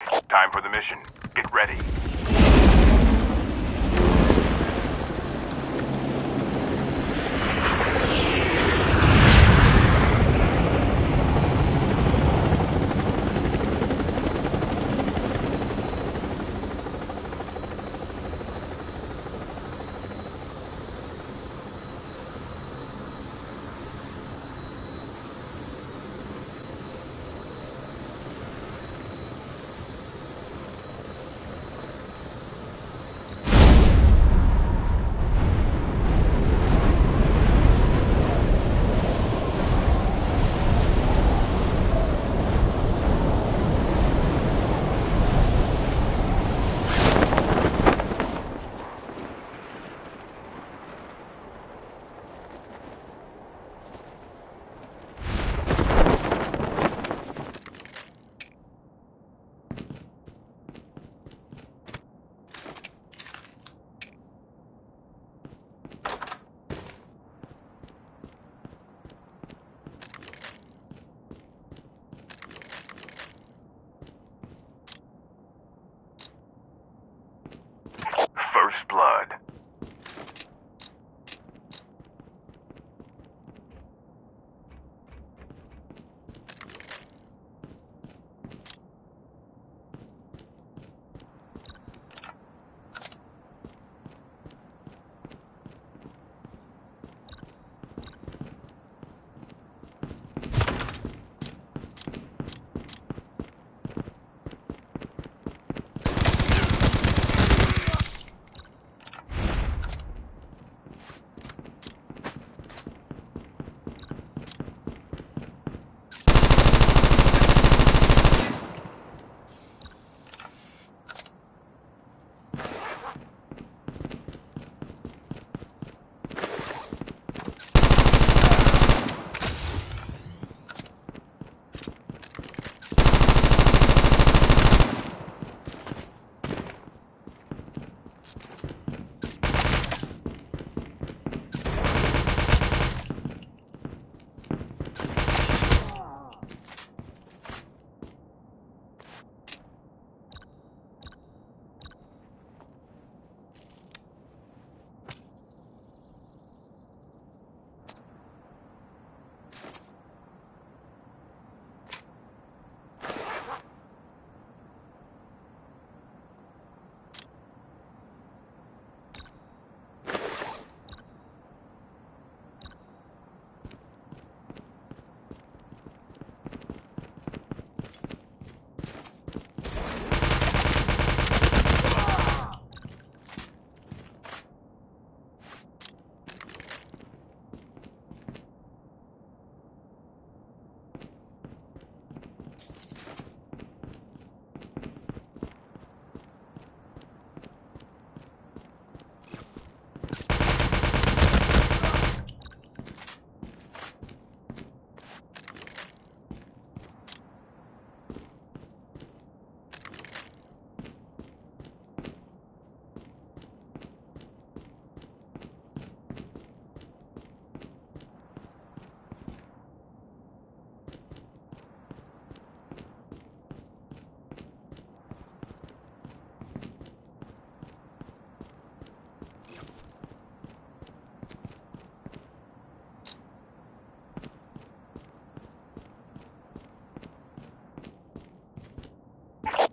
Time for the mission. Get ready.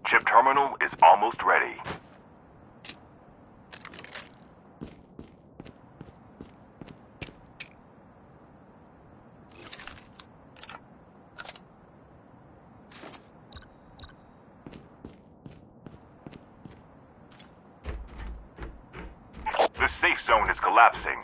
Ship terminal is almost ready. The safe zone is collapsing.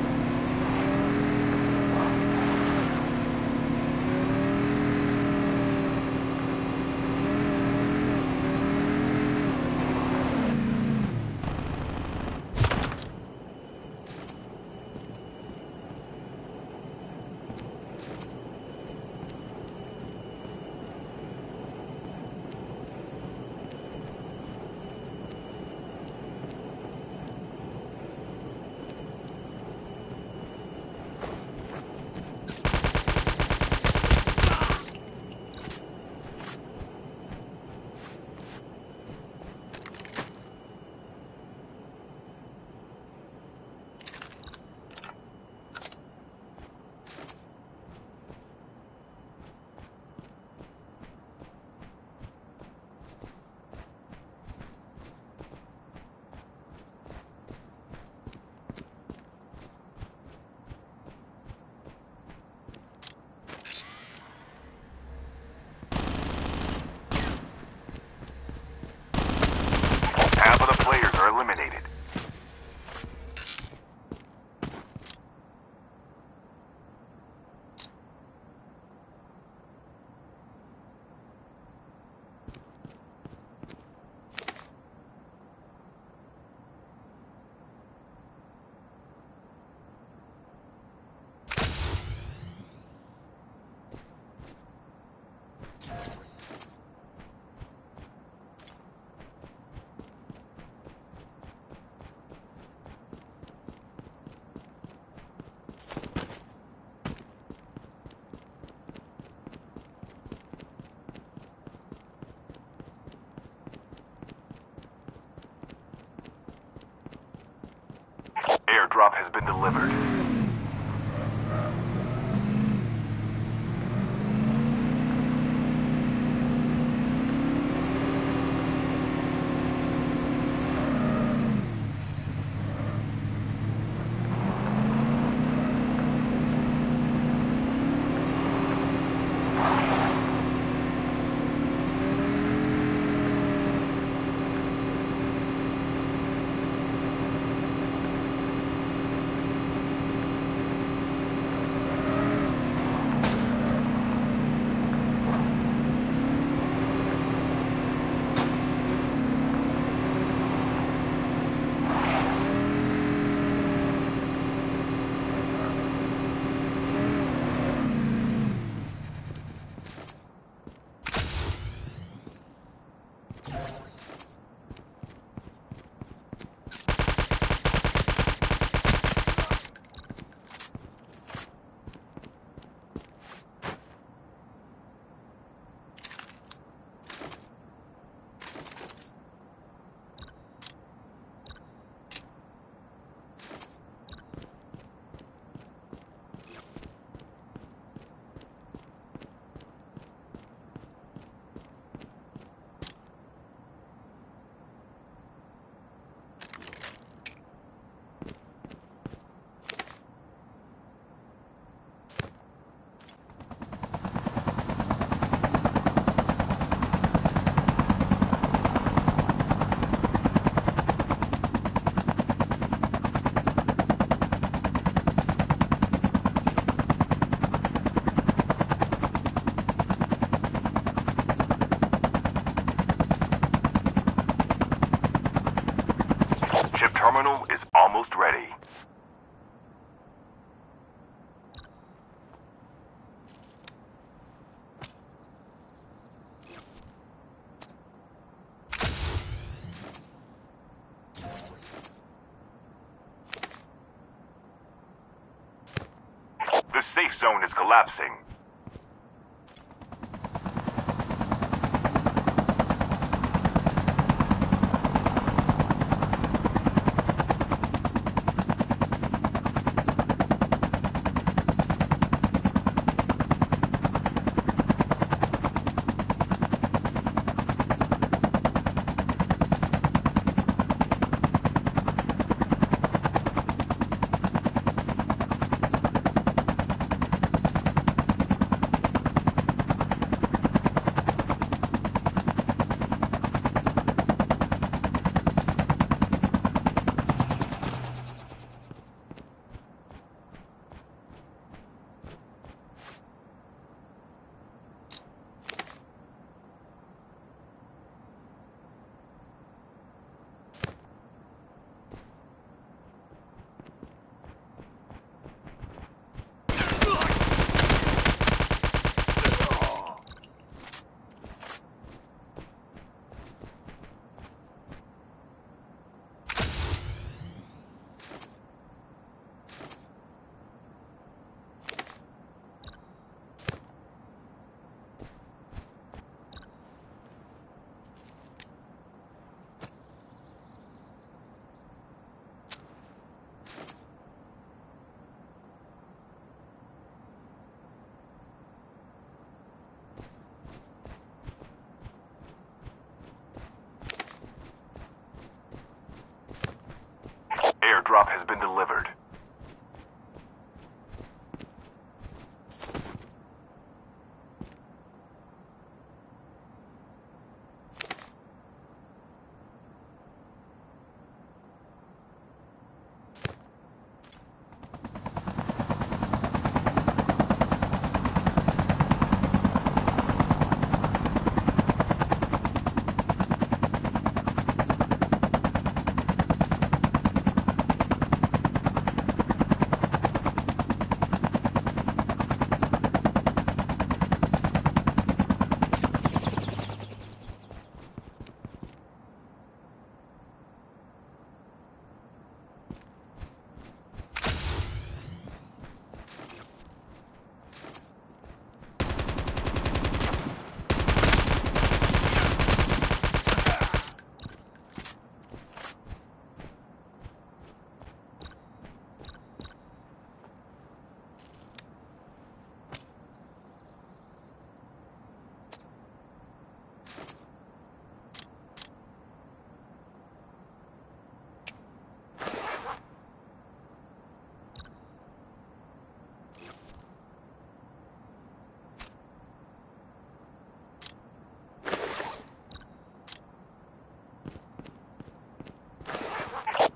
Airdrop has been delivered. The safe zone is collapsing. Drop has been delivered.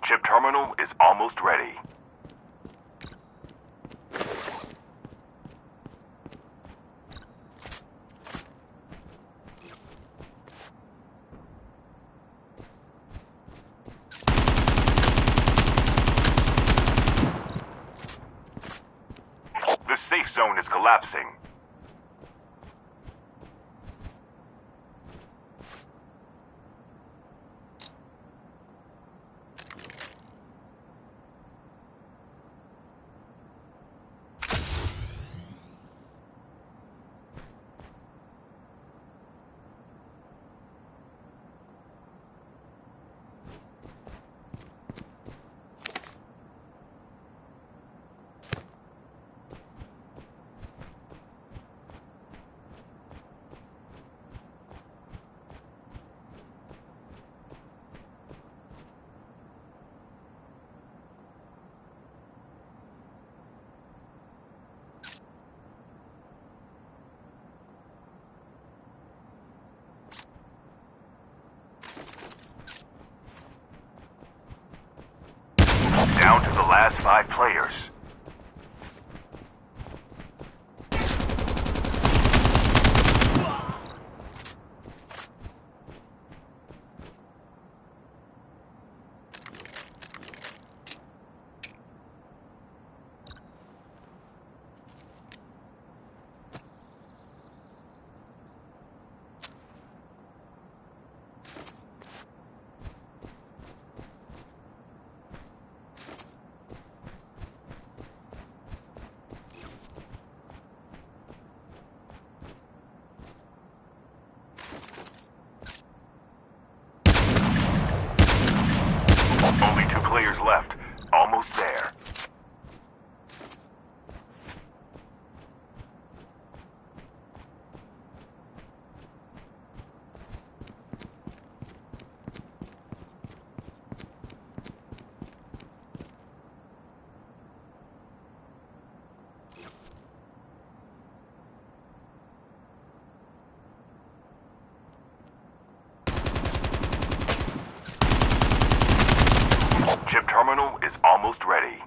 Chip terminal is almost ready. The safe zone is collapsing. Down to the last 5 players. Only 2 players left. Almost there. Terminal is almost ready.